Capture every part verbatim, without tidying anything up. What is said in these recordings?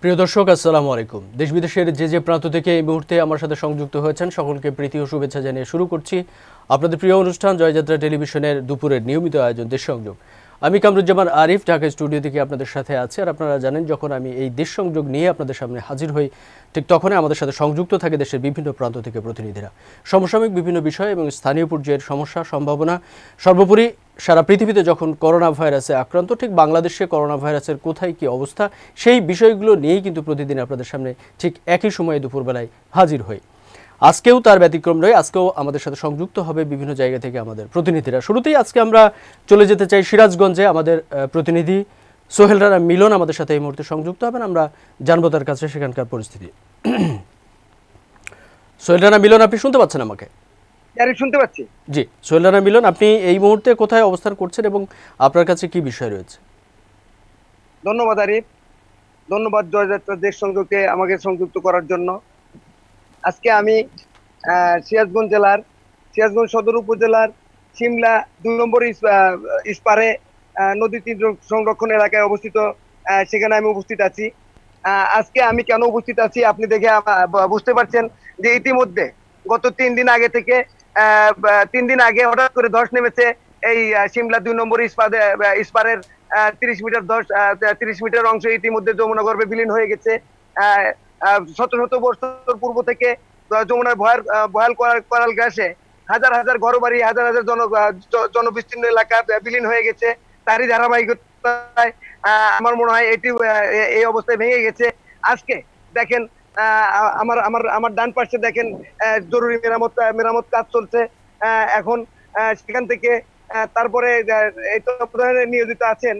প্রিয় দর্শক আসসালামু আলাইকুম দেশ বিদেশের যে যে প্রান্ত থেকে এই মুহূর্তে আমার সাথে সংযুক্ত হয়েছেন সকলকে প্রীতি ও শুভেচ্ছা জানিয়ে শুরু করছি আপনাদের প্রিয় অনুষ্ঠান জয়যাত্রা টেলিভিশনের দুপুরের নিয়মিত আয়োজন দেশ সংযোগ আমি কামরুজ্জামান আরিফ ঢাকা স্টুডিও থেকে আপনাদের সাথে আছি আর আপনারা জানেন যখন আমি এই দেশ সংযোগ নিয়ে আপনাদের সামনে হাজির হই ঠিক তখনই আমাদের সাথে সংযুক্ত থাকে দেশের বিভিন্ন প্রান্ত থেকে প্রতিনিধিরা সমসাময়িক বিভিন্ন বিষয় এবং স্থানীয় পর্যায়ের সমস্যা সম্ভাবনা সর্বোপরি সারা পৃথিবীতে যখন করোনা ভাইরাসে আক্রান্ত ঠিক বাংলাদেশে করোনা ভাইরাসের কোথায় কি অবস্থা সেই বিষয়গুলো নিয়েই কিন্তু প্রতিদিন আপনাদের সামনে ঠিক একই সময়ে দুপুরবেলায় হাজির হই আজকেও তার ব্যতিক্রম নয় আজকেও আমাদের সাথে সংযুক্ত হবে বিভিন্ন জায়গা থেকে আমাদের প্রতিনিধিরা শুরুতেই আজকে আমরা চলে যেতে চাই সিরাজগঞ্জে আমাদের প্রতিনিধি সোহেল রানা মিলন আমাদের সাথে এই মুহূর্তে সংযুক্ত হবেন আমরা জানবো তার কাছে সেখানকার পরিস্থিতি সোহেল রানা মিলন আপনি শুনতে পাচ্ছেন আমাকে আমি শুনতে পাচ্ছি জি সোহেল রানা মিলন আপনি এই মুহূর্তে কোথায় অবস্থান করছেন এবং আপনার কাছে কি বিষয় রয়েছে ধন্যবাদ আরিফ ধন্যবাদ জয়যাত্রা দেশ সংযোগে আমাকে সংযুক্ত করার জন্য আজকে আমি সিরাজগঞ্জ জেলার সিরাজগঞ্জ সদর উপজেলার সিমলা দুই নম্বর ইস্পারে নদী তীর সংরক্ষণ এলাকায় অবস্থিত সেখানে আমি উপস্থিত আছি আজকে আমি কেন উপস্থিত আছি আপনি দেখে বুঝতে পারছেন যে ইতিমধ্যে গত তিন দিন আগে থেকে আহ তিন দিন আগে হঠাৎ করে ধস নেমেছে এই সিমলা দুই নম্বর ইস্পাদে ইস্পারের তিরিশ মিটার ধস তিরিশ মিটার অংশ ইতিমধ্যে যমুনা গর্ভে বিলীন হয়ে গেছে আহ শত শত বছর পূর্ব থেকে যমুনার ভয়াল ভয়াল করাল গ্যাসে হাজার হাজার ঘরবাড়ি হাজার হাজার জন জনবিস্তীর্ণ এলাকা বিলীন হয়ে গেছে তারই ধারাবাহিকতায় আমার মনে হয় এটি এই অবস্থায় ভেঙে গেছে আজকে দেখেন আমার আমার আমার ডান পাশে দেখেন জরুরি মেরামত মেরামত কাজ চলছে এখন সেখান থেকে তারপরে এই তত্ত্বাবধানে নিয়োজিত আছেন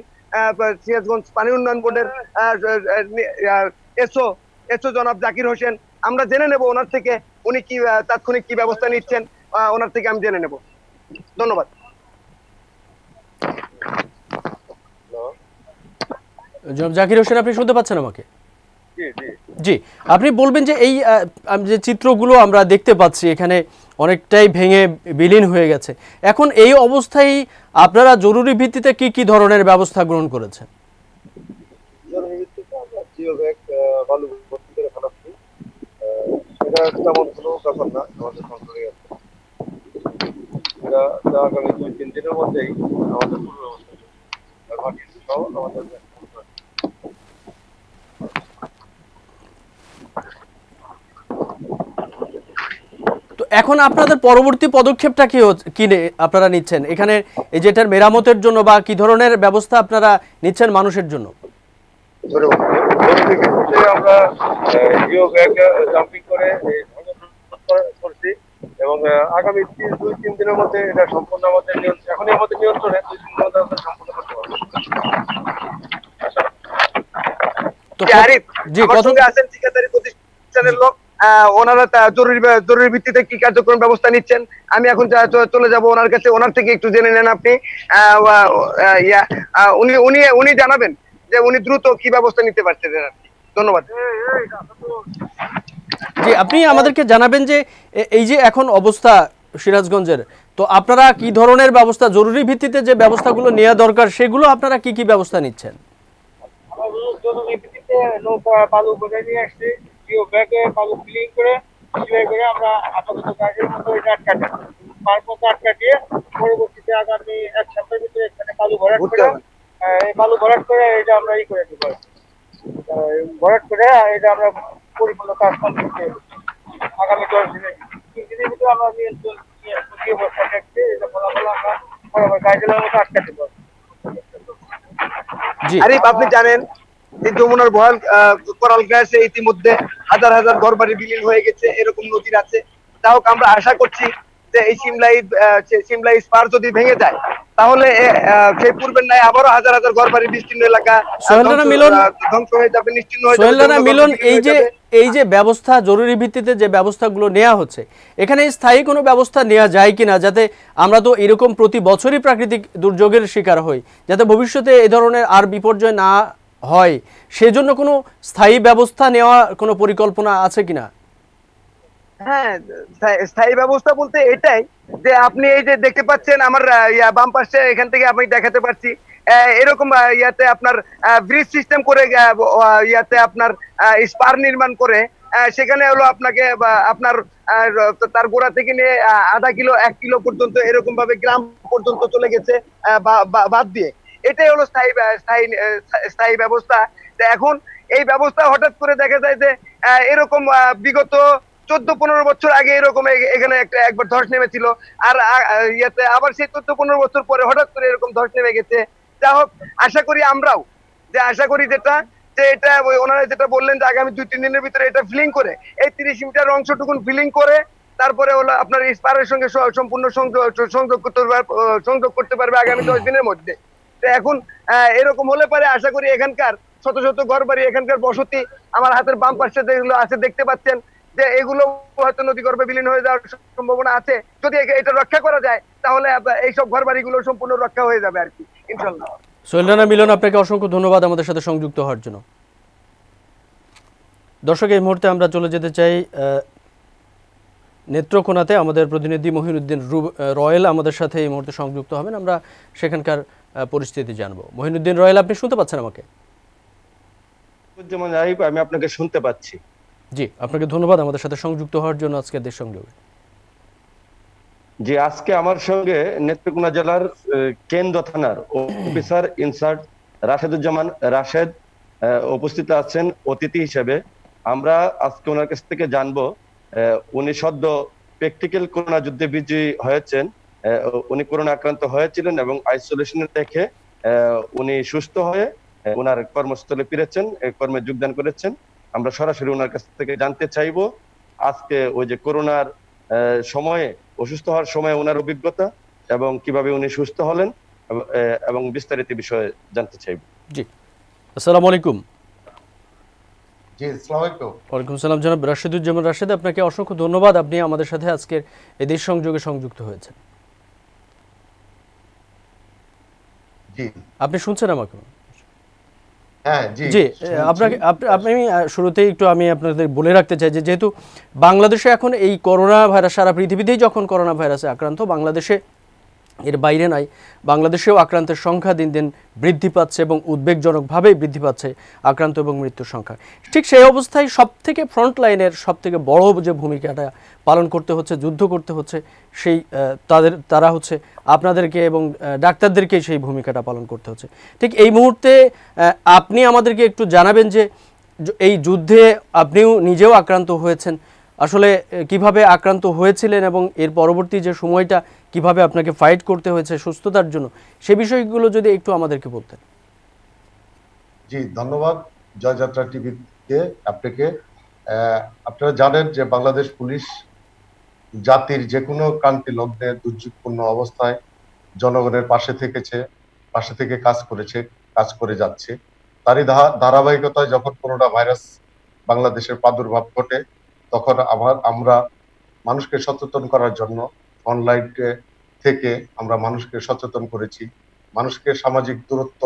সিরাজগঞ্জ পানি উন্নয়ন বোর্ডের এসও এসও জনাব জাকির হোসেন আমরা জেনে নেব ওনার থেকে উনি কি তাৎক্ষণিক কি ব্যবস্থা নিচ্ছেন ওনার থেকে আমি জেনে নেব ধন্যবাদ জনাব জাকির হোসেন আপনি শুনতে পাচ্ছেন আমাকে জি আপনি বলবেন যে এই যে চিত্রগুলো আমরা দেখতে পাচ্ছি এখানে অনেকটাই ভেঙে বিলীন হয়ে গেছে এখন এই অবস্থায় আপনারা জরুরি ভিত্তিতে কি কি ধরনের ব্যবস্থা গ্রহণ করেছেন জরুরি ভিত্তিতে আমরা জিও ব্যাগ বালু ভর্তি করে ফেলাচ্ছি এটা তেমন কোনো ব্যাপার না আমাদের সংসদে গেছে এটা আগামী দুই তিন দিনের মধ্যেই আমাদের পুরো ব্যবস্থা আমাদের তো এখন আপনাদের পরবর্তী পদক্ষেপটা কি কি আপনারা নিচ্ছেন এখানে এই যেটার মেরামতের জন্য বা কি ধরনের ব্যবস্থা আপনারা নিচ্ছেন মানুষের জন্য আমরা জিও ব্যাগ জাম্পিং করে করছি এবং আগামী দুই তিন দিনের মধ্যে এটা সম্পূর্ণ আমাদের নিয়ন্ত্রণ এখন আমাদের নিয়ন্ত্রণে দুই তিন দিনের মধ্যে সম্পূর্ণ করতে পারবো তো আরিফ জি কতজন আছেন ঠিকাদারি প্রতিষ্ঠানের লোক ওনারা জরুরি জরুরি ভিত্তিতে কি কার্যক্রম ব্যবস্থা নিচ্ছেন আমি এখন চলে যাব ওনার কাছে ওনার থেকে একটু জেনে নেন আপনি উনি উনি উনি জানাবেন যে উনি দ্রুত কি ব্যবস্থা নিতে পারছেন ধন্যবাদ জি আপনি আমাদেরকে জানাবেন যে এই যে এখন অবস্থা সিরাজগঞ্জের তো আপনারা কি ধরনের ব্যবস্থা জরুরি ভিত্তিতে যে ব্যবস্থাগুলো নেওয়া দরকার সেগুলো আপনারা কি কি ব্যবস্থা নিচ্ছেন জরুরি ভিত্তিতে নৌকা বালু বোঝাই নিয়ে আসছে জিও ব্যাগে বালু ফিলিং করে সেলাই করে আমরা আপাতত গাড়ির মতো এটা আটকাতে পারপথে আটকাটিয়ে পরবর্তীতে আগামী এক সপ্তাহের ভিতরে এখানে বালু ভরাট করে এই বালু ভরাট করে এটা আমরা ই করে দিব ভরাট করে এটা আমরা পরিপূর্ণ কাজ করতে আগামী দশ দিনে তিন দিনের ভিতরে আমরা নিয়ন্ত্রণ নিয়ে বসা থাকছে এটা ফলাফল আমরা বরাবর গাড়ির মতো আটকাতে পারবো আরিফ আপনি জানেন যে যমুনার ভয়াল করাল গ্যাসে ইতিমধ্যে হাজার হাজার ঘরবাড়ি বিলীন হয়ে গেছে এরকম নদীর আছে তাও আমরা আশা করছি যে এই সিমলাই সিমলাই স্পার যদি ভেঙে যায় তাহলে সেই পূর্বের ন্যায় আবারও হাজার হাজার ঘরবাড়ি বিস্তীর্ণ এলাকা ধ্বংস হয়ে যাবে নিশ্চিন্ন হয়ে যাবে এই যে এই যে ব্যবস্থা জরুরি ভিত্তিতে যে ব্যবস্থাগুলো নেওয়া হচ্ছে এখানে স্থায়ী কোনো ব্যবস্থা নেওয়া যায় কিনা যাতে আমরা তো এরকম প্রতি বছরই প্রাকৃতিক দুর্যোগের শিকার হই যাতে ভবিষ্যতে এই ধরনের আর বিপর্যয় না হয় সেজন্য কোনো স্থায়ী ব্যবস্থা নেওয়া কোনো পরিকল্পনা আছে কিনা হ্যাঁ স্থায়ী ব্যবস্থা বলতে এটাই যে আপনি এই যে দেখতে পাচ্ছেন আমার বাম পাশে এখান থেকে আমি দেখাতে পারছি এরকম ইয়াতে আপনার ব্রিজ সিস্টেম করে ইয়াতে আপনার স্পার নির্মাণ করে সেখানে হলো আপনাকে আপনার তার গোড়া থেকে নিয়ে আধা কিলো এক কিলো পর্যন্ত এরকম ভাবে গ্রাম পর্যন্ত চলে গেছে বাদ দিয়ে। এটাই হলো স্থায়ী স্থায়ী ব্যবস্থা। এখন এই ব্যবস্থা হঠাৎ করে দেখা যায় যে এরকম বিগত চোদ্দ পনেরো বছর আগে এরকম এখানে একটা একবার ধস নেমেছিল, আর ইয়াতে আবার সেই চোদ্দ পনেরো বছর পরে হঠাৎ করে এরকম ধস নেমে গেছে। যা হোক, আশা করি আমরাও যে আশা করি যেটা যে এটা ওনারা যেটা বললেন যে আগামী দুই তিন দিনের ভিতরে এটা ফিলিং করে এই তিরিশ মিটার অংশটুকু ফিলিং করে তারপরে হলো আপনার স্পারের সঙ্গে সম্পূর্ণ সংযোগ করতে সংযোগ করতে পারবে আগামী দশ দিনের মধ্যে। এখন এরকম হলে পরে আশা করি এখানকার শত শত ঘর বাড়ি, এখানকার বসতি, আমার হাতের বাম পাশে যেগুলো আছে দেখতে পাচ্ছেন যে এগুলো হয়তো নদী গর্ভে বিলীন হয়ে যাওয়ার সম্ভাবনা আছে। যদি এটা রক্ষা করা যায় তাহলে এইসব ঘর বাড়িগুলো সম্পূর্ণ রক্ষা হয়ে যাবে আর কি, ইনশাল্লাহ। সোহেল রানা মিলন, আপনাকে অসংখ্য ধন্যবাদ আমাদের সাথে সংযুক্ত হওয়ার জন্য। দর্শক, এই মুহূর্তে আমরা চলে যেতে চাই নেত্রকোনাতে। আমাদের প্রতিনিধি মহিনুদ্দিন রয়েল আমাদের সাথে এই মুহূর্তে সংযুক্ত হবেন, আমরা সেখানকার পরিস্থিতি জানবো। মহিনুদ্দিন রয়েল, আপনি শুনতে পাচ্ছেন আমাকে? আমি আপনাকে শুনতে পাচ্ছি। জি, আপনাকে ধন্যবাদ আমাদের সাথে সংযুক্ত হওয়ার জন্য। আজকে দেশ সংযোগে জি আজকে আমার সঙ্গে নেত্রকোনা জেলার কেন্দ্র থানার অফিসার ইনচার্জ রাশেদুজ্জামান রাশেদ উপস্থিত আছেন অতিথি হিসেবে। আমরা আজকে ওনার কাছ থেকে জানবো উনি সদ্য প্র্যাকটিক্যাল করোনা যুদ্ধে বিজয়ী হয়েছেন। উনি করোনা আক্রান্ত হয়েছিলেন এবং আইসোলেশনে থেকে উনি সুস্থ হয়ে ওনার কর্মস্থলে ফিরেছেন, কর্মে যোগদান করেছেন। আমরা সরাসরি ওনার কাছ থেকে জানতে চাইবো আজকে ওই যে করোনার সময়ে অসুস্থ হওয়ার সময় ওনার অভিজ্ঞতা এবং কিভাবে উনি সুস্থ হলেন এবং বিস্তারিত বিষয়ে জানতে চাইবো। জি, আসসালামু আলাইকুম। জি, আসসালামু আলাইকুম। ওয়ালাইকুম সালাম। জনাব রাশেদুজ্জামান রাশেদ, আপনাকে অসংখ্য ধন্যবাদ আপনি আমাদের সাথে আজকের এই দেশ সংযোগে সংযুক্ত হয়েছেন। জি, আপনি শুনছেন আমাকে? জি, আপনাকে আপনি শুরুতেই একটু আমি আপনাদের বলে রাখতে চাই যে যেহেতু বাংলাদেশে এখন এই করোনা ভাইরাস সারা পৃথিবীতেই যখন করোনা ভাইরাসে আক্রান্ত, বাংলাদেশে এর বাইরে নাই, বাংলাদেশেও আক্রান্তের সংখ্যা দিন দিন বৃদ্ধি পাচ্ছে এবং উদ্বেগজনকভাবেই বৃদ্ধি পাচ্ছে আক্রান্ত এবং মৃত্যুর সংখ্যা। ঠিক সেই অবস্থায় সবথেকে ফ্রন্টলাইনের সবথেকে বড় যে ভূমিকাটা পালন করতে হচ্ছে, যুদ্ধ করতে হচ্ছে, সেই তাদের তারা হচ্ছে আপনাদেরকে এবং ডাক্তারদেরকেই সেই ভূমিকাটা পালন করতে হচ্ছে। ঠিক এই মুহূর্তে আপনি আমাদেরকে একটু জানাবেন যে এই যুদ্ধে আপনিও নিজেও আক্রান্ত হয়েছেন, আসলে কিভাবে আক্রান্ত হয়েছিলেন এবং এর পরবর্তী যে সময়টা কিভাবে আপনাকে ফাইট করতে হয়েছে সুস্থতার জন্য, সে বিষয়গুলো যদি একটু আমাদেরকে বলতেন। জি, ধন্যবাদ জয়যাত্রা টিভিকে, আপনাকে। আপনারা জানেন যে বাংলাদেশ পুলিশ জাতির যে কোনো ক্রান্তি লগ্নে দুর্যোগপূর্ণ অবস্থায় জনগণের পাশে থেকেছে, পাশে থেকে কাজ করেছে, কাজ করে যাচ্ছে। তারই ধারাবাহিকতায় যখন করোনা ভাইরাস বাংলাদেশের প্রাদুর্ভাব ঘটে তখন আবার আমরা মানুষকে সচেতন করার জন্য অনলাইন থেকে আমরা মানুষকে সচেতন করেছি, মানুষকে সামাজিক দূরত্ব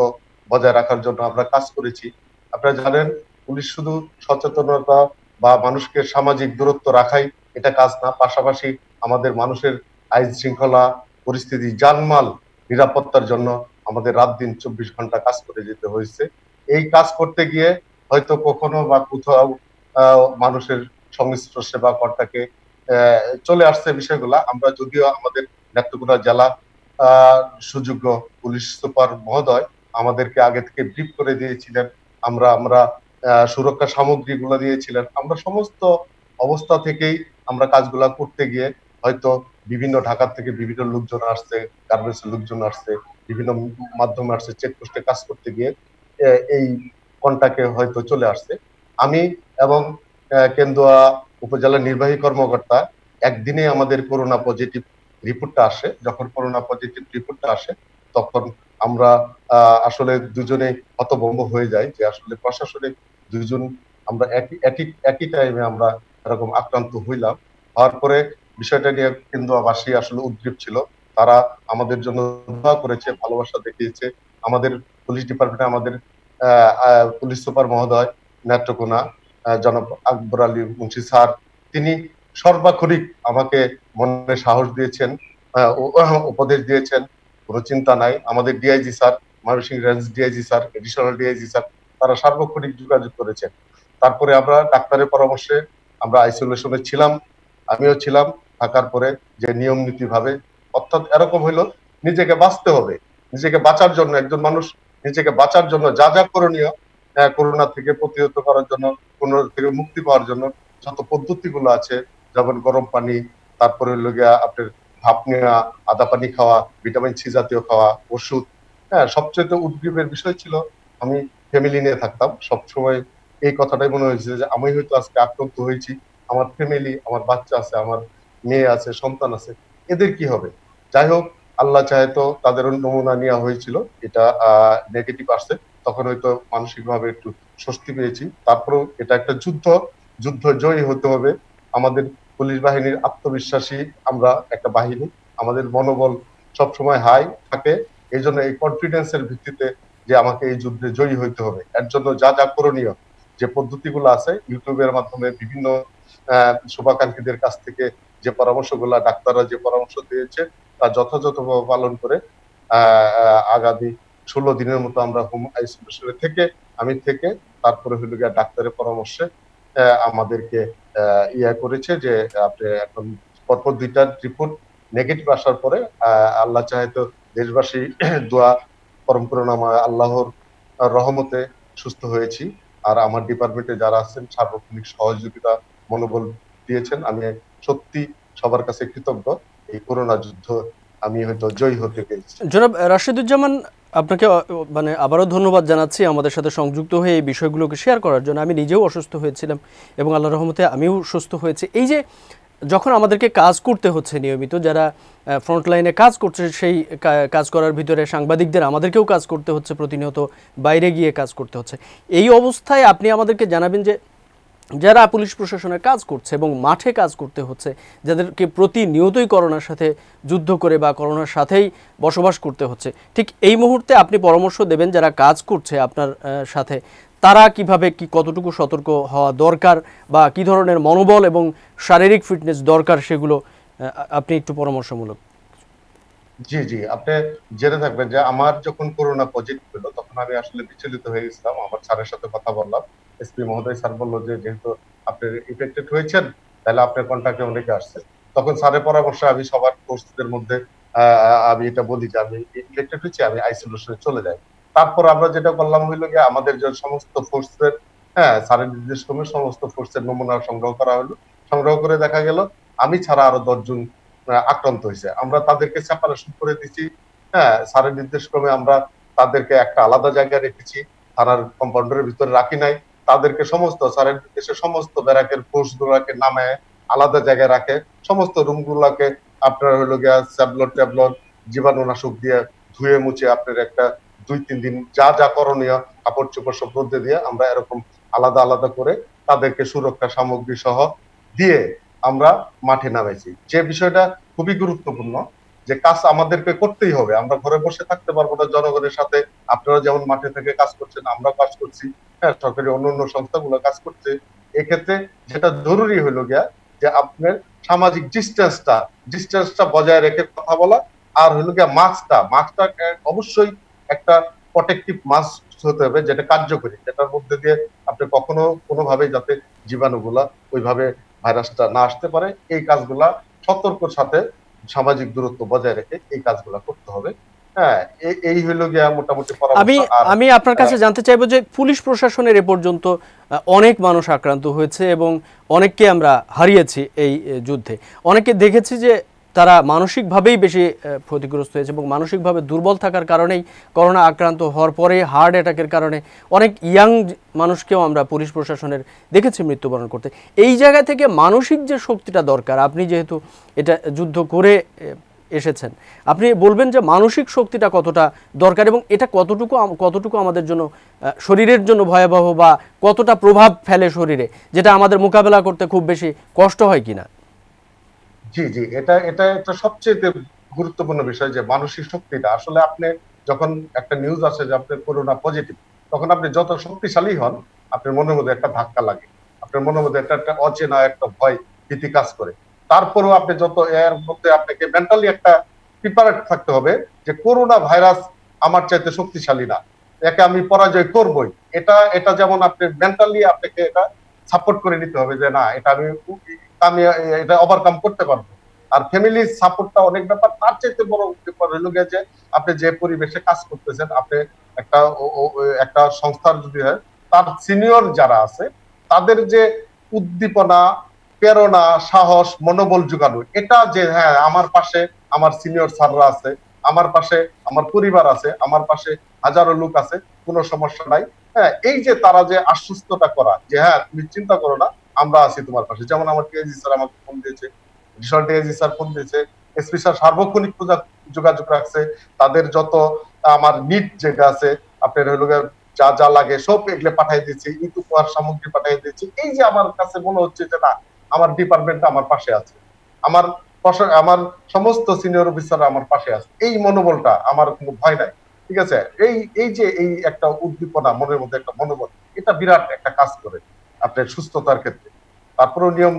বজায় রাখার জন্য আমরা কাজ করেছি। আপনারা জানেন পুলিশ শুধু সচেতনতা বা মানুষকে সামাজিক দূরত্ব রাখাই এটা কাজ না, পাশাপাশি আমাদের মানুষের আইন শৃঙ্খলা পরিস্থিতি, জানমাল নিরাপত্তার জন্য আমাদের রাত দিন চব্বিশ ঘন্টা কাজ করে যেতে হয়েছে। এই কাজ করতে গিয়ে হয়তো কখনো বা কোথাও মানুষের সংস্পর্শে বা কর্তাকে চলে আসছে বিষয়গুলা। আমরা যদিও আমাদের নেত্রকোনা জেলা সুযোগ্য পুলিশ সুপার মহোদয় আমাদেরকে আগে থেকে ব্রিফ করে দিয়েছিলেন, আমরা আমরা সুরক্ষা সামগ্রীগুলো দিয়েছিলেন। আমরা সমস্ত অবস্থা থেকেই আমরা কাজগুলা করতে গিয়ে হয়তো বিভিন্ন ঢাকার থেকে বিভিন্ন লোকজন আসছে, গার্মেন্টসের লোকজন আসছে, বিভিন্ন মাধ্যমে আসছে, চেকপোস্টে কাজ করতে গিয়ে এই কন্টাকে হয়তো চলে আসছে। আমি এবং কেন্দুয়া উপজেলা নির্বাহী কর্মকর্তা একদিনে আমাদের করোনা পজিটিভ রিপোর্টটা আসে। যখন করোনা পজিটিভ রিপোর্টটা আসে তখন আমরা আসলে দুজনে হতভম্ব হয়ে যাই যে আসলে প্রশাসনিক দুজন আমরা একই একই একই টাইমে আমরা এরকম আক্রান্ত হইলাম। হওয়ার পরে বিষয়টা নিয়ে কেন্দুয়াবাসী আসলে উদ্গ্রীব ছিল, তারা আমাদের জন্য দোয়া করেছে, ভালোবাসা দেখিয়েছে। আমাদের পুলিশ ডিপার্টমেন্টে আমাদের পুলিশ সুপার মহোদয় নেত্রকোনা জনাব আকবর আলী মুন্সি স্যার, তিনি সর্বাক্ষরিক আমাকে মনে সাহস দিয়েছেন, উপদেশ দিয়েছেন, কোনো চিন্তা নাই। আমাদের DIG sir Mymensingh range DIG sir, additional DIG sir তারা সার্বক্ষণিক যোগাযোগ করেছেন। তারপরে আমরা ডাক্তারের পরামর্শে আমরা আইসোলেশনে ছিলাম, আমিও ছিলাম। থাকার পরে যে নিয়ম নীতি ভাবে অর্থাৎ এরকম হইলো নিজেকে বাঁচতে হবে, নিজেকে বাঁচার জন্য একজন মানুষ নিজেকে বাঁচার জন্য যা যা করণীয়, করোনা থেকে প্রতিহত করার জন্য, করোনা থেকে মুক্তি পাওয়ার জন্য যত পদ্ধতিগুলো আছে, যেমন গরম পানি, তারপরে হইলো গিয়া আপনার ভাপ নেওয়া, আদা পানি খাওয়া, ভিটামিন সি জাতীয় খাওয়া, ওষুধ। হ্যাঁ, সবচেয়ে উদ্গ্রীবের বিষয় ছিল আমি ফ্যামিলি নিয়ে থাকতাম, সবসময় এই কথাটাই মনে হয়েছে যে আমি হয়তো আজকে আক্রান্ত হয়েছি, আমার ফ্যামিলি, আমার বাচ্চা আছে, আমার মেয়ে আছে, সন্তান আছে, এদের কি হবে। যাই হোক, আল্লাহ চাহে তো তাদের নমুনা নেওয়া হয়েছিল, এটা নেগেটিভ আসছে, তখন হয়তো মানসিকভাবে একটু স্বস্তি পেয়েছি। তারপরেও এটা একটা যুদ্ধ, যুদ্ধ জয়ী হতে হবে। আমাদের পুলিশ বাহিনীর আত্মবিশ্বাসী আমরা একটা বাহিনী, আমাদের মনোবল সবসময় হাই থাকে, এই জন্য এই কনফিডেন্সের ভিত্তিতে যে আমাকে এই যুদ্ধে জয়ী হইতে হবে, এর জন্য যা যা করণীয় যে পদ্ধতিগুলো আছে, ইউটিউবের মাধ্যমে বিভিন্ন শুভাকাঙ্ক্ষীদের কাছ থেকে যে পরামর্শগুলো ডাক্তাররা যে পরামর্শ দিয়েছে তা যথাযথভাবে পালন করে আগামী ষোলো দিনের মতো আমরা হোম আইসোলেশনে থেকে আমি থেকে তারপরে হইল গিয়ে ডাক্তারের পরামর্শে আমাদেরকে ইয়া করেছে যে আপনি এখন পরপর দুইটা রিপোর্ট নেগেটিভ আসার পরে আল্লাহ চাহে তো দেশবাসী দোয়া পরম করুণাময় আল্লাহর রহমতে সুস্থ হয়েছি। আর আমার ডিপার্টমেন্টে যারা আছেন সার্বক্ষণিক সহযোগিতা মনোবল দিয়েছেন, আমি সত্যি সবার কাছে কৃতজ্ঞ। এই করোনা যুদ্ধ আমি হয়তো জয়ী হতে পেরেছি। জনাব রাশিদুজ্জামান, আপনাকে মানে আবারও ধন্যবাদ জানাচ্ছি আমাদের সাথে সংযুক্ত হয়ে এই বিষয়গুলোকে শেয়ার করার জন্য। আমি নিজেও অসুস্থ হয়েছিলাম এবং আল্লাহর রহমতে আমিও সুস্থ হয়েছি। এই যে যখন আমাদেরকে কাজ করতে হচ্ছে নিয়মিত, যারা ফ্রন্টলাইনে কাজ করছে সেই কাজ করার ভিতরে সাংবাদিকদের আমাদেরকেও কাজ করতে হচ্ছে, প্রতিনিয়ত বাইরে গিয়ে কাজ করতে হচ্ছে। এই অবস্থায় আপনি আমাদেরকে জানাবেন যে যারা পুলিশ প্রশাসনের কাজ করছে এবং মাঠে কাজ করতে হচ্ছে, যাদেরকে প্রতিনিয়তই করোনার সাথে যুদ্ধ করে বা করোনার সাথেই বসবাস করতে হচ্ছে, ঠিক এই মুহূর্তে আপনি পরামর্শ দেবেন যারা কাজ করছে আপনার সাথে তারা কিভাবে কি কতটুকু সতর্ক হওয়া দরকার বা কি ধরনের মনোবল এবং শারীরিক ফিটনেস দরকার সেগুলো আপনি একটু পরামর্শমূলক। জি জি, আপনি জেনে থাকবেন যে আমার যখন করোনা পজিটিভ হলো তখন আমি আসলে বিচলিত হয়ে গেছিলাম। আমার স্যারের সাথে কথা বললাম, এসপি মহোদয় স্যার বললো যে যেহেতু আপনি ইফেক্টেড হয়েছেন তাহলে আপনার কন্ট্যাক্টে অনেকে আসছে। তখন স্যারের পরামর্শে আমি সবার কোর্সদের মধ্যে আমি এটা বলি যে আমি ইফেক্টেড হয়েছি, আমি আইসোলেশনে চলে যাই। তারপর আমরা যেটা করলাম হইলো গিয়ে আমাদের যে সমস্ত ফোর্সের, হ্যাঁ স্যারের নির্দেশক্রমে সমস্ত ফোর্সের নমুনা সংগ্রহ করা হলো। সংগ্রহ করে দেখা গেল আমি ছাড়া আরো দশজন আক্রান্ত হয়েছে। আমরা তাদেরকে সেপারেশন করে দিচ্ছি, হ্যাঁ স্যারের নির্দেশক্রমে আমরা তাদেরকে একটা আলাদা জায়গায় রেখেছি, থানার কম্পাউন্ডের ভিতরে রাখি নাই। তাদেরকে সমস্ত স্যারের নির্দেশে সমস্ত ব্যারাকের ফোর্স গুলাকে নামায় আলাদা জায়গায় রাখে, সমস্ত রুম গুলাকে আপনার হলো গিয়া স্যাবলন ট্যাবলন জীবাণুনাশক দিয়ে ধুয়ে মুছে আপনার একটা দুই তিন দিন যা যা করণীয় কাপড় চোপড় সব রোদে দিয়ে আমরা এরকম আলাদা আলাদা করে তাদেরকে সুরক্ষা সামগ্রী সহ দিয়ে আমরা মাঠে নামাইছি। যে বিষয়টা খুবই গুরুত্বপূর্ণ যে কাজ আমাদেরকে করতেই হবে, আমরা ঘরে বসে থাকতে পারবো না। জনগণের সাথে আপনারা যেমন মাঠে থেকে কাজ করছেন, আমরা কাজ করছি, হ্যাঁ সরকারি অন্যান্য সংস্থাগুলো কাজ করছে। এক্ষেত্রে যেটা জরুরি হলো গিয়া যে আপনার সামাজিক ডিস্টেন্সটা ডিস্টেন্সটা বজায় রেখে কথা বলা, আর হলো গিয়া মাস্কটা মাস্কটা অবশ্যই একটা প্রোটেক্টিভ মাস্ক হতে হবে যেটা কার্যকরী, যেটার মধ্যে দিয়ে আপনি কখনো কোনোভাবে যাতে জীবাণুগুলা ওইভাবে ভাইরাসটা না আসতে পারে এই কাজগুলা সতর্কর সাথে সামাজিক দূরত্ব বজায় রেখে এই কাজগুলা করতে হবে। হ্যাঁ, এই হলো গিয়া মোটামুটি পরামর্শ। আমি আমি আপনার কাছে জানতে চাইবো যে পুলিশ প্রশাসনের এ পর্যন্ত অনেক মানুষ আক্রান্ত হয়েছে এবং অনেককে আমরা হারিয়েছি এই যুদ্ধে। অনেকে দেখেছি যে তারা মানসিকভাবেই বেশি ক্ষতিগ্রস্ত হয়েছে এবং মানসিকভাবে দুর্বল থাকার কারণেই করোনা আক্রান্ত হওয়ার পরে হার্ট অ্যাটাকের কারণে অনেক ইয়াং মানুষকেও আমরা পুলিশ প্রশাসনের দেখেছি মৃত্যুবরণ করতে। এই জায়গা থেকে মানসিক যে শক্তিটা দরকার, আপনি যেহেতু এটা যুদ্ধ করে এসেছেন, আপনি বলবেন যে মানসিক শক্তিটা কতটা দরকার এবং এটা কতটুকু কতটুকু আমাদের জন্য শরীরের জন্য ভয়াবহ বা কতটা প্রভাব ফেলে শরীরে, যেটা আমাদের মোকাবেলা করতে খুব বেশি কষ্ট হয় কিনা। জি জি, এটা এটা একটা সবচেয়ে গুরুত্বপূর্ণ বিষয় যে মানসিক শক্তিটা। আসলে আপনি যখন একটা নিউজ আসে যে আপনার করোনা পজিটিভ, তখন আপনি যত শক্তিশালী হন আপনার মনের মধ্যে একটা ধাক্কা লাগে, আপনার মনের মধ্যে একটা একটা অচেনা একটা ভয় ভীতি কাজ করে। তারপরেও আপনি যত এর মধ্যে আপনাকে মেন্টালি একটা প্রিপেয়ার্ড থাকতে হবে যে করোনা ভাইরাস আমার চাইতে শক্তিশালী না, একে আমি পরাজয় করবই। এটা এটা যেমন আপনি মেন্টালি আপনাকে এটা সাপোর্ট করে নিতে হবে যে না এটা আমি আমি এটা ওভারকাম করতে পারবো। আর ফ্যামিলির সাপোর্টটা অনেক ব্যাপার, তার চাইতে বড় ব্যাপার হলো যে আপনি যে পরিবেশে কাজ করতেছেন, আপনি একটা একটা সংস্থার যদি হয় তার সিনিয়র যারা আছে তাদের যে উদ্দীপনা, প্রেরণা, সাহস, মনোবল যোগানো, এটা যে হ্যাঁ আমার পাশে আমার সিনিয়র স্যাররা আছে, আমার পাশে আমার পরিবার আছে, আমার পাশে হাজারো লোক আছে, কোনো সমস্যা নাই। হ্যাঁ, এই যে তারা যে আশ্বস্তটা করা যে হ্যাঁ তুমি চিন্তা করো না, আমরা আছি তোমার পাশে। যেমন আমার টিএজি স্যার আমাকে ফোন দিয়েছে, ডিসল টিএজি স্যার ফোন দিয়েছে, এসপি স্যার সার্বক্ষণিক যোগাযোগ রাখছে। তাদের যত আমার নিট যেটা আছে আপনার হলো যা যা লাগে সব এগুলো পাঠিয়ে দিচ্ছি, ইউটিউব উপহার সামগ্রী পাঠিয়ে দিচ্ছি। এই যে আমার কাছে মনে হচ্ছে যে না আমার ডিপার্টমেন্টটা আমার পাশে আছে, আমার আমার সমস্ত সিনিয়র অফিসাররা আমার পাশে আছে, এই মনোবলটা আমার কোনো ভয় নাই, ঠিক আছে। এই এই যে এই একটা উদ্দীপনা মনের মধ্যে একটা মনোবল, এটা বিরাট একটা কাজ করে আপনার সুস্থতার ক্ষেত্রে। তারপরেও নিয়ম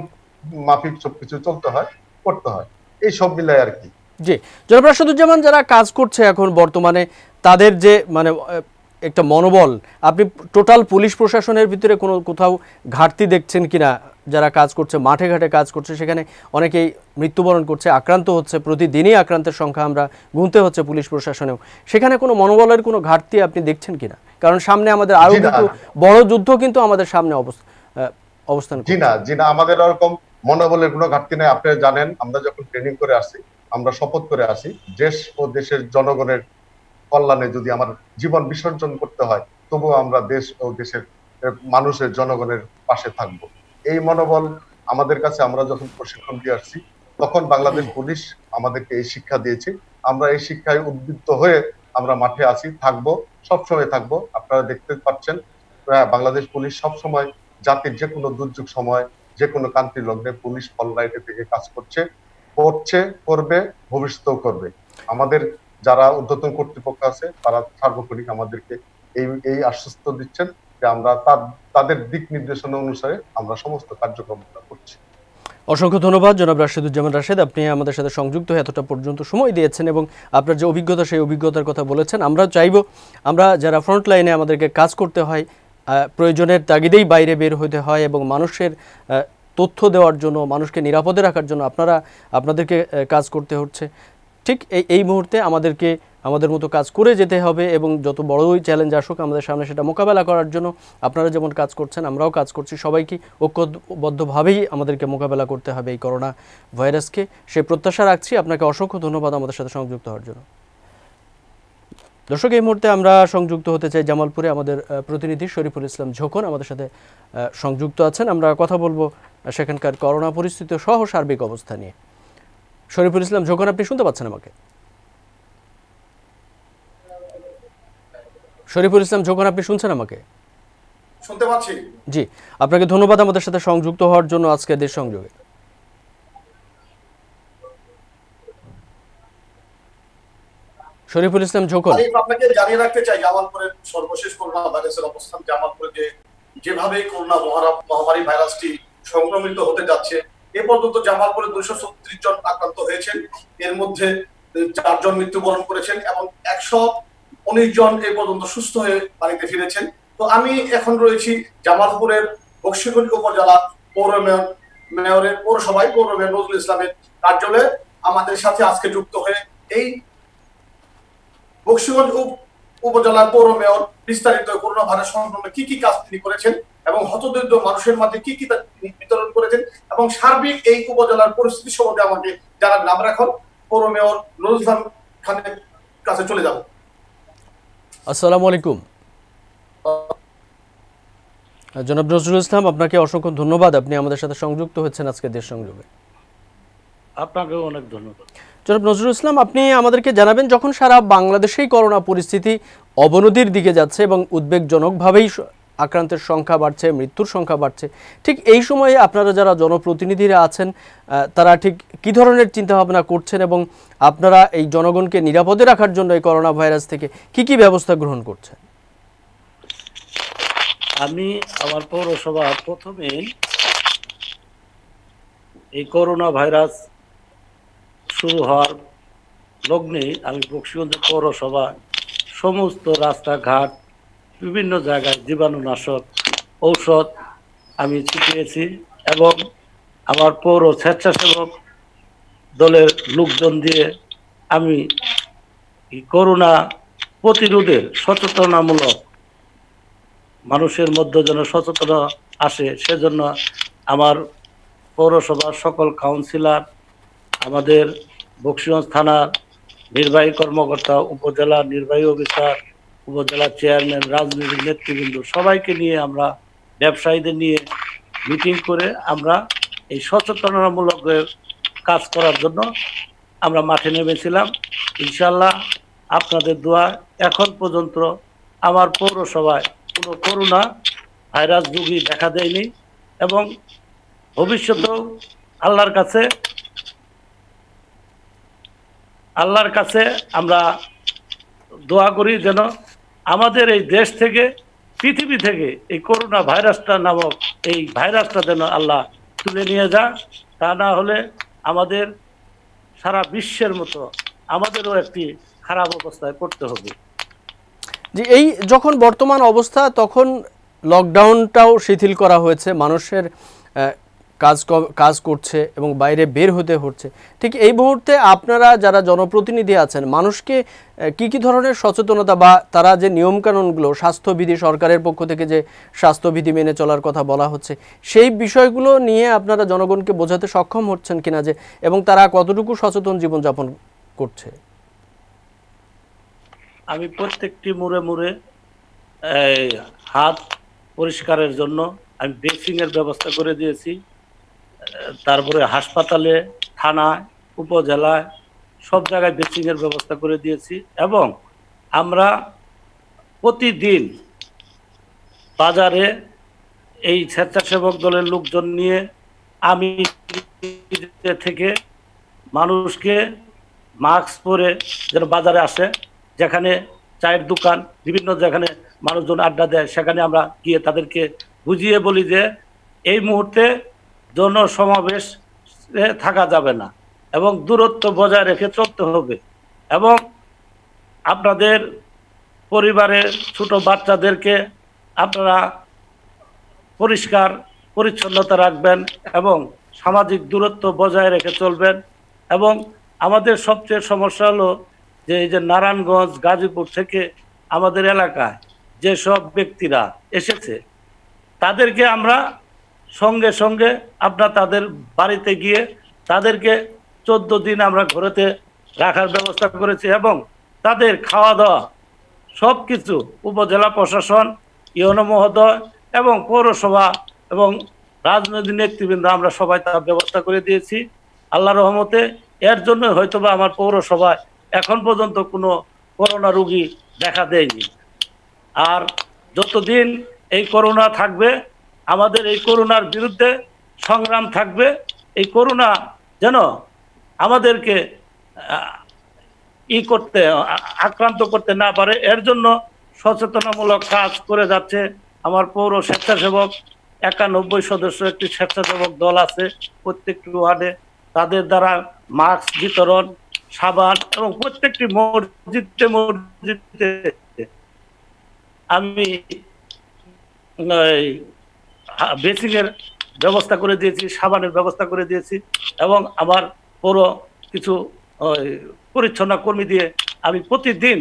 মাফিক সবকিছু চলতে হয়, করতে হয়, এই সব মিলাই আর কি। জি, যারা রাশিদুজ্জামান যারা কাজ করছে এখন বর্তমানে, তাদের যে মানে একটা মনোবল, আপনি টোটাল পুলিশ প্রশাসনের ভিতরে কোনো কোথাও ঘাটতি দেখছেন কিনা? যারা কাজ করছে, মাঠে ঘাটে কাজ করছে, সেখানে অনেকেই মৃত্যুবরণ করছে, আক্রান্ত হচ্ছে, প্রতিদিনই আক্রান্তের সংখ্যা আমরা গুনতে হচ্ছে পুলিশ প্রশাসনেও। সেখানে কোনো মনোবলের কোনো ঘাটতি আপনি দেখছেন কিনা? কারণ সামনে আমাদের আরো কিন্তু বড় যুদ্ধ কিন্তু আমাদের সামনে অবস্থান। জি না, জি না, আমাদের ওরকম মনোবলের কোনো ঘাটতি নেই। আপনি জানেন আমরা যখন ট্রেনিং করে আসি, আমরা শপথ করে আসি দেশ ও দেশের জনগণের কল্যাণে যদি আমার জীবন বিসর্জন করতে হয়, তবুও আমরা দেশ ও দেশের মানুষের জনগণের পাশে থাকবো। এই মনোবল আমাদের কাছে, আমরা যখন প্রশিক্ষণ দিয়ে আসছি তখন বাংলাদেশ পুলিশ আমাদেরকে এই শিক্ষা দিয়েছে। আমরা এই শিক্ষায় উদ্বুদ্ধ হয়ে আমরা মাঠে আছি, থাকবো, সবসময় থাকবো। আপনারা দেখতে পাচ্ছেন বাংলাদেশ পুলিশ সবসময় জাতির যে কোনো দুর্যোগ সময়, যে কোনো ক্রান্তি লগ্নে পুলিশ ফললাইটে থেকে কাজ করছে, করছে, করবে, ভবিষ্যতেও করবে। আমাদের যারা ঊর্ধ্বতন কর্তৃপক্ষ আছে তারা সার্বক্ষণিক আমাদেরকে এই এই আশ্বস্ত দিচ্ছেন যে আমরা তাদের দিক নির্দেশনা অনুসারে আমরা সমস্ত কার্যক্রমটা করছি। অসংখ্য ধন্যবাদ জনাব রাশিদুজ্জামান রাশেদ, আপনি আমাদের সাথে সংযুক্ত হয়ে এতটা পর্যন্ত সময় দিয়েছেন এবং আপনার যে অভিজ্ঞতা, সেই অভিজ্ঞতার কথা বলেছেন। আমরা চাইব আমরা যারা ফ্রন্টলাইনে আমাদেরকে কাজ করতে হয়, প্রয়োজনের তাগিদেই বাইরে বের হতে হয় এবং মানুষের তথ্য দেওয়ার জন্য, মানুষকে নিরাপদে রাখার জন্য আপনারা আপনাদেরকে কাজ করতে হচ্ছে। ঠিক এই এই মুহূর্তে আমাদেরকে আমাদের মতো কাজ করে যেতে হবে এবং যত বড়ই চ্যালেঞ্জ আসুক আমাদের সামনে, সেটা মোকাবেলা করার জন্য আপনারা যেমন কাজ করছেন, আমরাও কাজ করছি। সবাইকে ঐক্যবদ্ধভাবেই আমাদেরকে মোকাবেলা করতে হবে এই করোনা ভাইরাসকে, সে প্রত্যাশা রাখছি। আপনাকে অসংখ্য ধন্যবাদ আমাদের সাথে সংযুক্ত হওয়ার জন্য। দর্শক, এই মুহূর্তে আমরা সংযুক্ত হতে চাই জামালপুরে, আমাদের প্রতিনিধি শরীফুল ইসলাম ঝোকন আমাদের সাথে সংযুক্ত আছেন। আমরা কথা বলবো সেখানকার করোনা পরিস্থিতি সহ সার্বিক অবস্থা নিয়ে। শরীফুল ইসলাম ঝোকন, আপনি শুনতে পাচ্ছেন আমাকে? শরীফুল ইসলাম ঝোকন, আপনি শুনছেন আমাকে? শুনতে পাচ্ছি। জি, আপনাকে ধন্যবাদ আমাদের সাথে সংযুক্ত হওয়ার জন্য আজকে দেশ সংযোগে। শরীফুল ইসলাম ঝোকন, আমি আপনাকে জানিয়ে রাখতে চাই জামালপুরের সর্বশেষ করোনা ভাইরাসের অবস্থান। জামালপুরে যেভাবে করোনা মহামারী ভাইরাসটি সংক্রমিত হতে যাচ্ছে, এ পর্যন্ত জামালপুরে দুইশো ছত্রিশ জন আক্রান্ত হয়েছেন, এর মধ্যে চারজন মৃত্যুবরণ করেছেন এবং একশো উনিশ জন এ পর্যন্ত সুস্থ হয়ে বাড়িতে ফিরেছেন। তো আমি এখন রয়েছি জামালপুরের বক্সিগঞ্জ উপজেলা পৌর মেয়র মেয়রের পৌরসভায় পৌর মেয়র নজরুল ইসলামের কার্যালয়ে। আমাদের সাথে আজকে যুক্ত হয়ে এই বক্সিগঞ্জ উপজেলার পৌর মেয়র বিস্তারিত করোনা ভাইরাস সংক্রমণে কি কি কাজ তিনি করেছেন এবং হতদরিদ্র মানুষের মধ্যে কি কি বিতরণ করেছেন এবং সার্বিক এই উপজেলার পরিস্থিতি সম্বন্ধে আমাকে যারা নাম রাখেন পৌর মেয়র নজরুল ইসলাম খানের কাছে চলে যাব। আসসালামু আলাইকুম জনাব নজরুল ইসলাম, আপনাকে অসংখ্য ধন্যবাদ আপনি আমাদের সাথে সংযুক্ত হয়েছেন আজকে দেশ সংযোগে। আপনাকেও অনেক ধন্যবাদ জনাব নজরুল ইসলাম। আপনি আমাদেরকে জানাবেন, যখন সারা বাংলাদেশেই করোনা পরিস্থিতি অবনতির দিকে যাচ্ছে এবং উদ্বেগজনকভাবেই আক্রান্তের সংখ্যা বাড়ছে, মৃত্যুর সংখ্যা বাড়ছে, ঠিক এই সময়ে আপনারা যারা জনপ্রতিনিধিরা আছেন তারা ঠিক কি ধরনের চিন্তাভাবনা করছেন এবং আপনারা এই জনগণকে নিরাপদে রাখার জন্য এই করোনা ভাইরাস থেকে কি কি ব্যবস্থা গ্রহণ করছেন? আমি আমার পৌরসভা প্রথমে এই করোনা ভাইরাস শুরু হওয়ার লগ্নে আমি বক্সিগঞ্জ পৌরসভা समस्त रास्ता घाट विभिन्न जगह जीवाणुनाशक औषध आमी छिटिएछि एवं आमार पौर स्वेच्छासेवक दलेर लोकजन दिए आमी करोना प्रतिरोधे सचेतनामूलक मानुषेर मध्य जेन सचेतना आसे सेजन्य आमार पौरसभार सकल काउन्सिलर आमादेर बक्सिगंज थानार निर्वाही कर्मकर्ता उपजेला निर्वाही अफिसार उपजेला चेयरमैन राजनीतिक नेतृबृंद सबाइके निये आमरा व्यवसायीदेर निये मिटिंग करे आमरा एई सचेतनामूलक काज करार जन्य आमरा माठे नेमेছিলাম। इनशाल्लाह आपनादेर दुआ एखन पर्यन्त आमार पौरसभाय कोनो करोना भाइरास रोगी देखा देयनि एवं भविष्यतेও आल्लाहर काছে आल्लाहर काছে आमरा दुआ करी जेन आमादेर एई देश थेके पृथिवी थेके एई करोना भाइरासटा नामक एई भाइरासटा जेन आल्लाह तुले निये जा ता ना होले आमादेर सारा विश्वेर मतो आमादेरও একটি খারাপ অবস্থায় পড়তে হবে। জি এই যখন বর্তমান অবস্থা তখন লকডাউনটাও শিথিল করা হয়েছে, মানুষের কাজ কাজ করছে এবং বাইরে বের হতে হচ্ছে। ঠিক এই মুহূর্তে আপনারা যারা জনপ্রতিনিধি আছেন মানুষকে কি কি ধরনের সচেতনতা বা তারা যে নিয়ম কানুনগুলো স্বাস্থ্যবিধি সরকারের পক্ষ থেকে যে স্বাস্থ্যবিধি মেনে চলার কথা বলা হচ্ছে সেই বিষয়গুলো নিয়ে আপনারা জনগণকে বোঝাতে সক্ষম হচ্ছেন কিনা যে এবং তারা কতটুকু সচেতন জীবন যাপন করছে? আমি প্রত্যেকটি মুড়ে মুড়ে হাত পরিষ্কারের জন্য আমি বেসিং এর ব্যবস্থা করে দিয়েছি। তারপরে হাসপাতালে থানায় উপজেলায় সব জায়গায় বেচিংয়ের ব্যবস্থা করে দিয়েছি এবং আমরা প্রতিদিন বাজারে এই স্বেচ্ছাসেবক দলের লোকজন নিয়ে আমি থেকে মানুষকে মাস্ক পরে যেন বাজারে আসে, যেখানে চায়ের দোকান বিভিন্ন যেখানে মানুষজন আড্ডা দেয় সেখানে আমরা গিয়ে তাদেরকে বুঝিয়ে বলি যে এই মুহূর্তে জনসমাবেশে থাকা যাবে না এবং দূরত্ব বজায় রেখে চলতে হবে এবং আপনাদের পরিবারের ছোট বাচ্চাদেরকে আপনারা পরিষ্কার পরিচ্ছন্নতা রাখবেন এবং সামাজিক দূরত্ব বজায় রেখে চলবেন। এবং আমাদের সবচেয়ে সমস্যা হলো যে এই যে নারায়ণগঞ্জ গাজীপুর থেকে আমাদের এলাকায় যেসব ব্যক্তিরা এসেছে তাদেরকে আমরা সঙ্গে সঙ্গে আপনার তাদের বাড়িতে গিয়ে তাদেরকে চোদ্দ দিন আমরা ঘরেতে রাখার ব্যবস্থা করেছি এবং তাদের খাওয়া দাওয়া সব কিছু উপজেলা প্রশাসন ইউনো মহোদয় এবং পৌরসভা এবং রাজনৈতিক নেতৃবৃন্দ আমরা সবাই তার ব্যবস্থা করে দিয়েছি। আল্লাহর রহমতে এর জন্য হয়তোবা আমার পৌরসভায় এখন পর্যন্ত কোনো করোনা রোগী দেখা দেয়নি। আর যতদিন এই করোনা থাকবে আমাদের এই করোনার বিরুদ্ধে সংগ্রাম থাকবে। এই করোনা যেন আমাদেরকে ই করতে আক্রান্ত করতে না পারে এর জন্য সচেতনামূলক কাজ করে যাচ্ছে আমার পৌর স্বেচ্ছাসেবক একানব্বই সদস্য একটি স্বেচ্ছাসেবক দল আছে প্রত্যেকটি ওয়ার্ডে, তাদের দ্বারা মাস্ক বিতরণ সাবান এবং প্রত্যেকটি মসজিদে মসজিদে আমি বেসিংয়ের ব্যবস্থা করে দিয়েছি সাবানের ব্যবস্থা করে দিয়েছি এবং আমার পুরো কিছু পরিচ্ছন্ন কর্মী দিয়ে আমি প্রতিদিন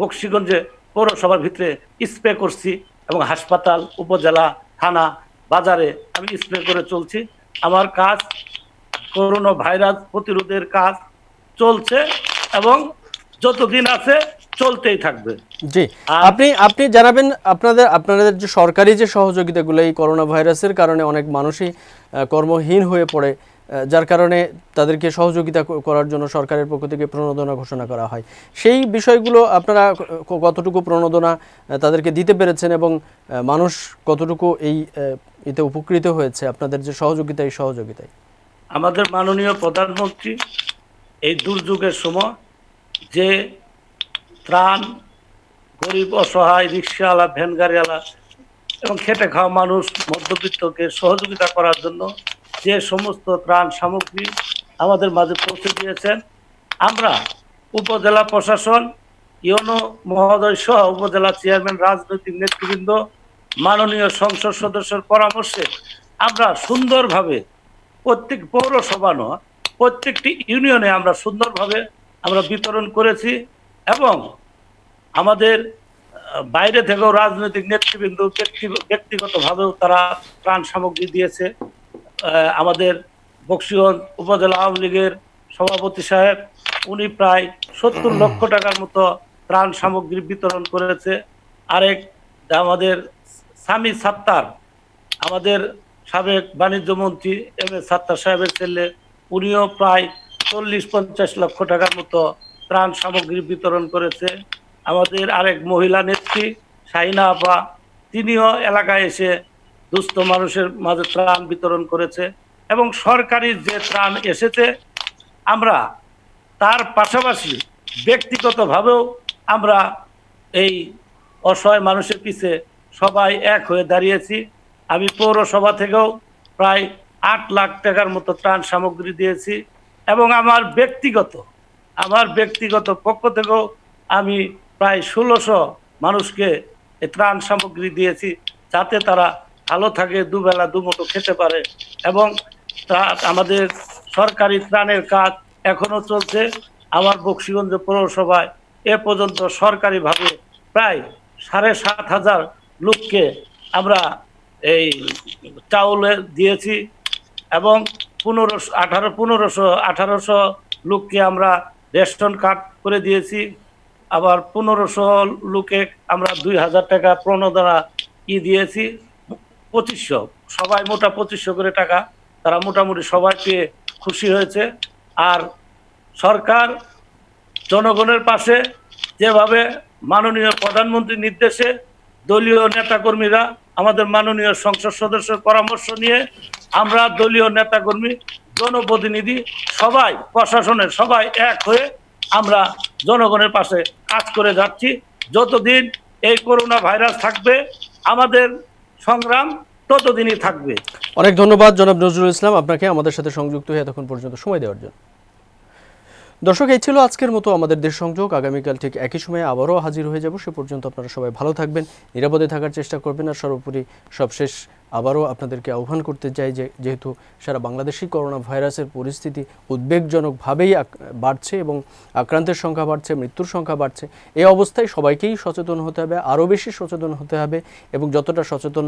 বক্সিগঞ্জে পৌরসভার ভিতরে স্প্রে করছি এবং হাসপাতাল উপজেলা থানা বাজারে আমি স্প্রে করে চলছি। আমার কাজ করোনা ভাইরাস প্রতিরোধের কাজ চলছে এবং যতদিন আছে চলতেই থাকবে। জি আপনি আপনি জানাবেন আপনাদের আপনাদের যে সরকারি যে সহযোগিতাগুলো এই করোনা ভাইরাসের কারণে অনেক মানুষই কর্মহীন হয়ে পড়ে, যার কারণে তাদেরকে সহযোগিতা করার জন্য সরকারের পক্ষ থেকে প্রণোদনা ঘোষণা করা হয়, সেই বিষয়গুলো আপনারা কতটুকু প্রণোদনা তাদেরকে দিতে পেরেছেন এবং মানুষ কতটুকু এই এতে উপকৃত হয়েছে আপনাদের যে সহযোগিতা এই সহযোগিতায়? আমাদের মাননীয় প্রধানমন্ত্রী এই দুর্যোগের সময় যে ত্রাণ গরিব অসহায় রিক্সাওয়ালা ভ্যান গাড়িওয়ালা এবং খেটে খাওয়া মানুষ মধ্যবিত্তকে সহযোগিতা করার জন্য যে সমস্ত ত্রাণ সামগ্রী আমাদের মাঝে পৌঁছে দিয়েছেন আমরা উপজেলা প্রশাসন ইউনো মহোদয় সহ উপজেলা চেয়ারম্যান রাজনৈতিক নেতৃবৃন্দ মাননীয় সংসদ সদস্যের পরামর্শে আমরা সুন্দরভাবে প্রত্যেক পৌরসভা নয় প্রত্যেকটি ইউনিয়নে আমরা সুন্দরভাবে আমরা বিতরণ করেছি এবং আমাদের বাইরে থেকেও রাজনৈতিক নেতৃবৃন্দ ব্যক্তিগতভাবেও তারা ত্রাণ সামগ্রী দিয়েছে। আমাদের বকশিগঞ্জ উপজেলা আওয়ামী লীগের সভাপতি সাহেব উনি প্রায় সত্তর লক্ষ টাকার মতো ত্রাণ সামগ্রী বিতরণ করেছে। আরেক আমাদের সামি সাত্তার, আমাদের সাবেক বাণিজ্য মন্ত্রী এম এ সাত্তার সাহেবের ছেলে, উনিও প্রায় চল্লিশ পঞ্চাশ লক্ষ টাকার মতো ত্রাণ সামগ্রী বিতরণ করেছে। আমাদের আরেক মহিলা নেত্রী শাহিনা আপা, তিনিও এলাকায় এসে দুস্থ মানুষের মাঝে ত্রাণ বিতরণ করেছে। এবং সরকারি যে ত্রাণ এসেছে আমরা তার পাশাপাশি ব্যক্তিগতভাবেও আমরা এই অসহায় মানুষের পিছে সবাই এক হয়ে দাঁড়িয়েছি। আমি পৌরসভা থেকেও প্রায় আট লাখ টাকার মতো ত্রাণ সামগ্রী দিয়েছি এবং আমার ব্যক্তিগত আমার ব্যক্তিগত পক্ষ থেকেও আমি প্রায় ষোলোশো মানুষকে ত্রাণ সামগ্রী দিয়েছি যাতে তারা ভালো থাকে, দুবেলা দুমুঠো খেতে পারে। এবং আমাদের সরকারি ত্রাণের কাজ এখনও চলছে। আমার বকশীগঞ্জ পৌরসভায় এ পর্যন্ত সরকারিভাবে প্রায় সাড়ে সাত হাজার লোককে আমরা এই চাউল দিয়েছি এবং পনেরোশো আঠারো পনেরোশো আঠারোশো লোককে আমরা রেশন কার্ড করে দিয়েছি। আবার পনেরোশো লোকে আমরা দুই হাজার টাকা প্রণোদনা ই দিয়েছি, পঁচিশশো সবাই মোটা পঁচিশশো করে টাকা তারা মোটামুটি সবাই পেয়ে খুশি হয়েছে। আর সরকার জনগণের পাশে যেভাবে মাননীয় প্রধানমন্ত্রীর নির্দেশে দলীয় নেতাকর্মীরা আমাদের মাননীয় সংসদ সদস্যের পরামর্শ নিয়ে আমরা দলীয় নেতাকর্মী জনপ্রতিনিধি সবাই প্রশাসনের সবাই এক হয়ে আমরা জনগণের পাশে কাজ করে যাচ্ছি। যতদিন এই করোনা ভাইরাস থাকবে আমাদের সংগ্রাম ততদিনই থাকবে। অনেক ধন্যবাদ জনাব নজরুল ইসলাম আপনাকে আমাদের সাথে সংযুক্ত হয়ে এতক্ষণ পর্যন্ত সময় দেওয়ার জন্য। দর্শক, এই ছিল আজকের মতো আমাদের দেশ সংযোগ। আগামীকাল ঠিক একই সময়ে আবারও হাজির হয়ে যাব। সে পর্যন্ত আপনারা সবাই ভালো থাকবেন, নিরাপদে থাকার চেষ্টা করবেন। আর সর্বোপরি সবশেষ আবারও আপনাদেরকে আহ্বান করতে চাই যে যেহেতু সারা বাংলাদেশেই করোনা ভাইরাসের পরিস্থিতি উদ্বেগজনকভাবেই বাড়ছে এবং আক্রান্তের সংখ্যা বাড়ছে, মৃত্যুর সংখ্যা বাড়ছে, এই অবস্থায় সবাইকেই সচেতন হতে হবে, আরও বেশি সচেতন হতে হবে। এবং যতটা সচেতন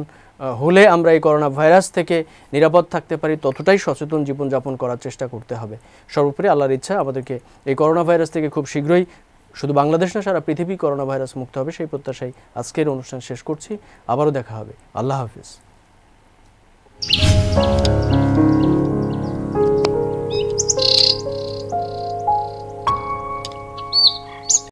হলে আমরা এই করোনা ভাইরাস থেকে নিরাপদ থাকতে পারি ততটাই সচেতন জীবনযাপন করার চেষ্টা করতে হবে। সর্বোপরি আল্লাহর ইচ্ছা আমাদেরকে এই করোনা ভাইরাস থেকে খুব শীঘ্রই শুধু বাংলাদেশ না, সারা পৃথিবী করোনা ভাইরাস মুক্ত হবে। সেই প্রত্যাশায় আজকের অনুষ্ঠান শেষ করছি। আবারও দেখা হবে। আল্লাহ হাফিজ।